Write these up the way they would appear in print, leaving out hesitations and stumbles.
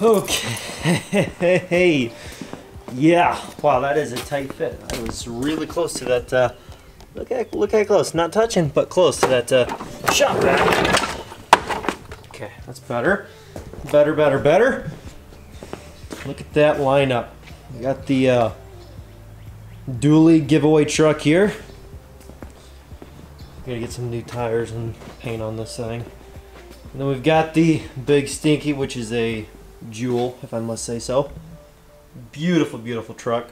Okay. Yeah. Wow, that is a tight fit. I was really close to that. Look how close. Not touching, but close to that shop rack. Okay, that's better. Better, better, better. Look at that lineup. We got the dually giveaway truck here. Gotta get some new tires and paint on this thing. And then we've got the Big Stinky, which is a jewel, if I must say so. Beautiful, beautiful truck.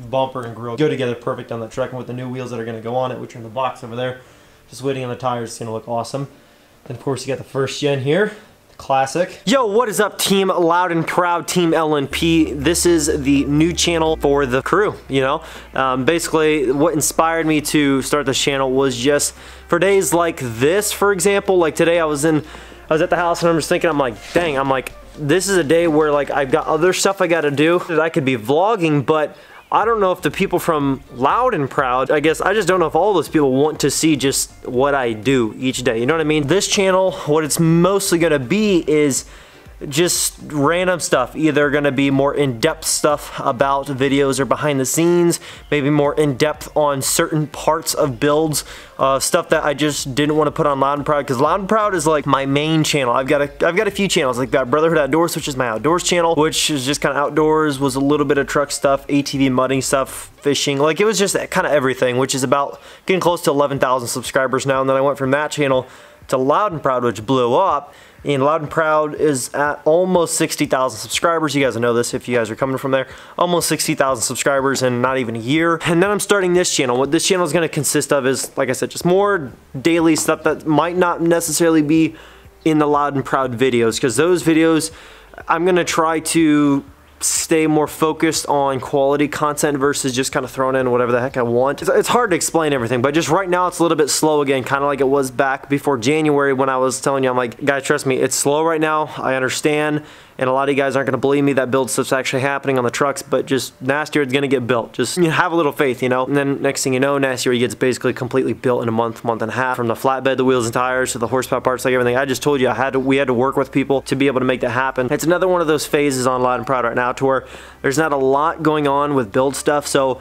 Bumper and grill go together perfect on that truck, and with the new wheels that are going to go on it, which are in the box over there, just waiting on the tires, it's going to look awesome. Then of course you got the first gen here, classic. Yo, what is up, team Loud and Proud, team LNP? This is the new channel for the crew, you know. Basically what inspired me to start this channel was just for days like this. For example, like today I was at the house and I'm just thinking, I'm like, this is a day where like I've got other stuff I got to do that I could be vlogging, but I don't know if the people from Loud and Proud, I guess, I just don't know if all those people want to see just what I do each day, you know what I mean? This channel, what it's mostly gonna be is just random stuff, either gonna be more in-depth stuff about videos or behind the scenes, maybe more in-depth on certain parts of builds, stuff that I just didn't want to put on Loud and Proud, because Loud and Proud is like my main channel. I've got a few channels, like that Brotherhood Outdoors, which is my outdoors channel, which is just kind of outdoors, was a little bit of truck stuff, ATV mudding stuff, fishing, like it was just kind of everything, which is about getting close to 11,000 subscribers now. And then I went from that channel to Loud and Proud, which blew up, and Loud and Proud is at almost 60,000 subscribers. You guys know this if you guys are coming from there. Almost 60,000 subscribers in not even a year. And then I'm starting this channel. What this channel is going to consist of is, like I said, just more daily stuff that might not necessarily be in the Loud and Proud videos, because those videos, I'm going to try to stay more focused on quality content versus just kind of throwing in whatever the heck I want. It's hard to explain everything, but just right now it's a little bit slow again, kind of like it was back before January when I was telling you, I'm like, guys, trust me, it's slow right now, I understand, and a lot of you guys aren't going to believe me that build stuff's actually happening on the trucks, but just next year it's going to get built. Just, you know, have a little faith, you know? And then next thing you know, next year it gets basically completely built in a month, month and a half, from the flatbed, the wheels and tires, to the horsepower parts, like everything. I just told you, we had to work with people to be able to make that happen. It's another one of those phases on Loud and Proud right now, to where there's not a lot going on with build stuff, so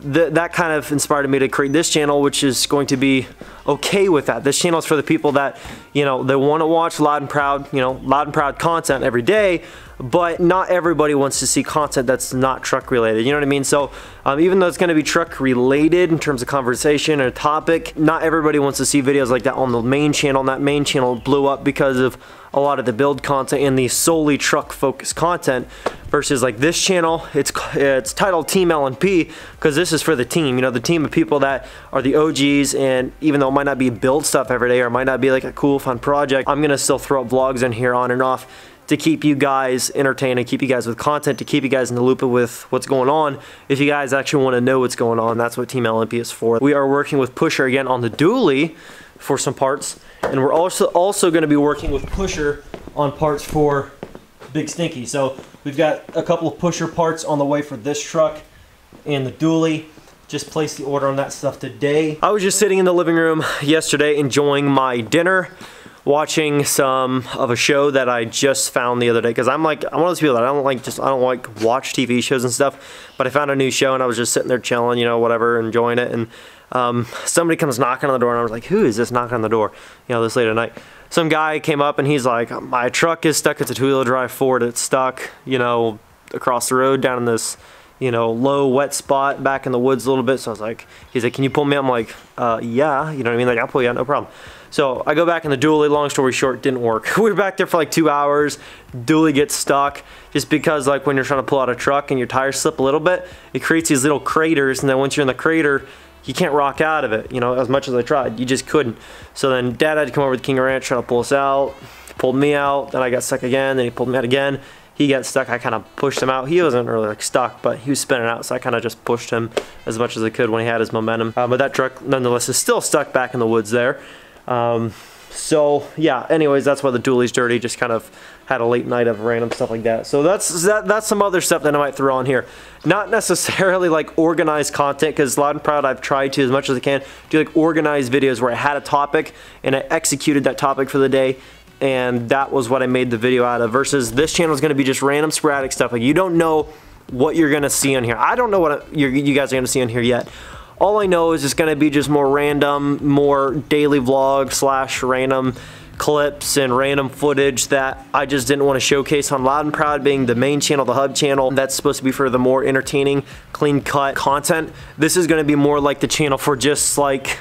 that kind of inspired me to create this channel, which is going to be okay with that. This channel is for the people that, you know, they want to watch Loud and Proud, you know, Loud and Proud content every day, but not everybody wants to see content that's not truck related, you know what I mean? So even though it's going to be truck related in terms of conversation or topic, not everybody wants to see videos like that on the main channel, and that main channel blew up because of a lot of the build content and the solely truck focused content, versus like this channel, it's titled Team LNP because this is for the team, you know, the team of people that are the OGs, and even though it might not be build stuff every day or it might not be like a cool fun project, I'm gonna still throw up vlogs in here on and off to keep you guys entertained and keep you guys with content, to keep you guys in the loop with what's going on. If you guys actually want to know what's going on, that's what Team LNP is for. We are working with Pusher again on the dually for some parts, and we're also going to be working with Pusher on parts for Big Stinky. So we've got a couple of Pusher parts on the way for this truck and the dually. Just place the order on that stuff today. I was just sitting in the living room yesterday enjoying my dinner, watching some of a show that I just found the other day, because I'm like, I'm one of those people that I don't like watch TV shows and stuff, but I found a new show and I was just sitting there chilling, you know, whatever, enjoying it, and somebody comes knocking on the door, and I was like, who is this knocking on the door, you know, this late at night? Some guy came up and he's like, my truck is stuck, it's a two-wheel drive Ford, it's stuck, you know, across the road down in this, you know, low wet spot back in the woods a little bit. So I was like, he's like, can you pull me? I'm like, yeah, you know what I mean? Like, I'll pull you out, no problem. So I go back in the dually, long story short, didn't work. We were back there for like 2 hours, dually gets stuck, just because like when you're trying to pull out a truck and your tires slip a little bit, it creates these little craters, and then once you're in the crater, you can't rock out of it, you know, as much as I tried, you just couldn't. So then Dad had to come over to King Ranch, try to pull us out, he pulled me out, then I got stuck again, then he pulled me out again. He got stuck, I kind of pushed him out. He wasn't really like stuck, but he was spinning out, so I kind of just pushed him as much as I could when he had his momentum. But that truck, nonetheless, is still stuck back in the woods there. So yeah, anyways, that's why the dually's dirty, just kind of had a late night of random stuff like that. So that's some other stuff that I might throw on here. Not necessarily like organized content, because Loud and Proud, I've tried to, as much as I can, do like organized videos where I had a topic and I executed that topic for the day, and that was what I made the video out of, versus this channel is going to be just random sporadic stuff. Like, you don't know what you're going to see on here. I don't know what you guys are going to see on here yet. All I know is it's going to be just more random, more daily vlog slash random clips and random footage that I just didn't want to showcase on Loud and Proud, being the main channel, the hub channel. That's supposed to be for the more entertaining, clean cut content. This is going to be more like the channel for just like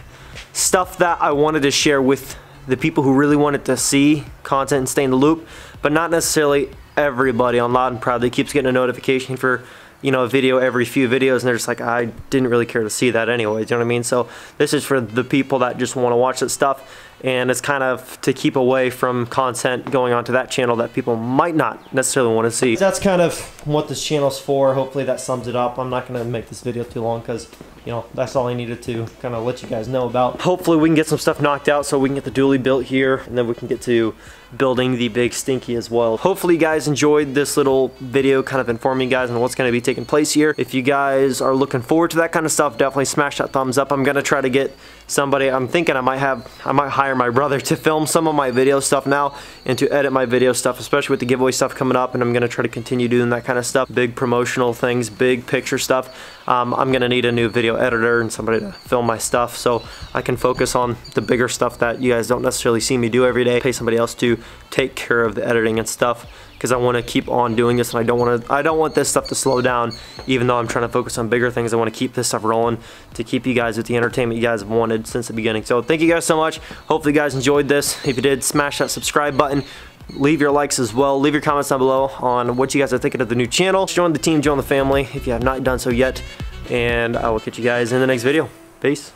stuff that I wanted to share with the people who really wanted to see content and stay in the loop, but not necessarily everybody on Loud and Proud that keeps getting a notification for, you know, a video every few videos, and they're just like, I didn't really care to see that anyway, do you know what I mean? So this is for the people that just want to watch that stuff, and it's kind of to keep away from content going onto that channel that people might not necessarily want to see. That's kind of what this channel's for. Hopefully that sums it up. I'm not going to make this video too long because, you know, that's all I needed to kind of let you guys know about. Hopefully we can get some stuff knocked out so we can get the dually built here, and then we can get to building the big stinky as well. Hopefully you guys enjoyed this little video kind of informing you guys on what's going to be taking place here. If you guys are looking forward to that kind of stuff, definitely smash that thumbs up. I'm going to try to get somebody, I'm thinking I might hire my brother to film some of my video stuff now and to edit my video stuff, especially with the giveaway stuff coming up, and I'm going to try to continue doing that kind of stuff, big promotional things, big picture stuff. I'm going to need a new video editor and somebody to film my stuff so I can focus on the bigger stuff that you guys don't necessarily see me do every day, pay somebody else to take care of the editing and stuff, because I want to keep on doing this, and I don't want this stuff to slow down. Even though I'm trying to focus on bigger things, I want to keep this stuff rolling to keep you guys with the entertainment you guys have wanted since the beginning. So thank you guys so much. Hopefully you guys enjoyed this. If you did, smash that subscribe button. Leave your likes as well. Leave your comments down below on what you guys are thinking of the new channel. Join the team, join the family if you have not done so yet. And I will catch you guys in the next video. Peace.